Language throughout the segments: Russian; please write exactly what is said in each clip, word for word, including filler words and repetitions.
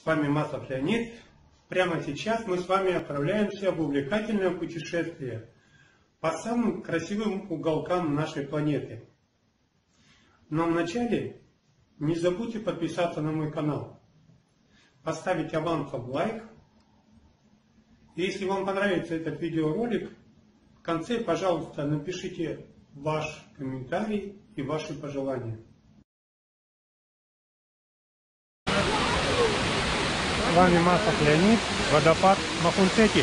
С вами Маслов Леонид. Прямо сейчас мы с вами отправляемся в увлекательное путешествие по самым красивым уголкам нашей планеты. Но вначале не забудьте подписаться на мой канал, поставить авансом лайк. И если вам понравится этот видеоролик, в конце, пожалуйста, напишите ваш комментарий и ваши пожелания. С вами Маслов Леонид, водопад Махунцети.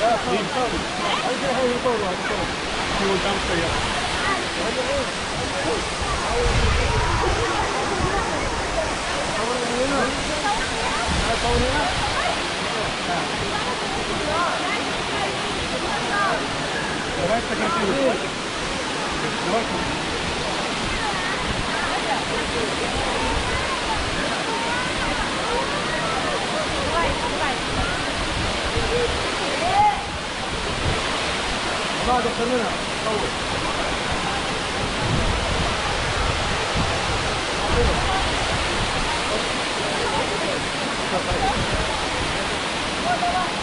Давай сократим. Давай. Надо камера. Давай.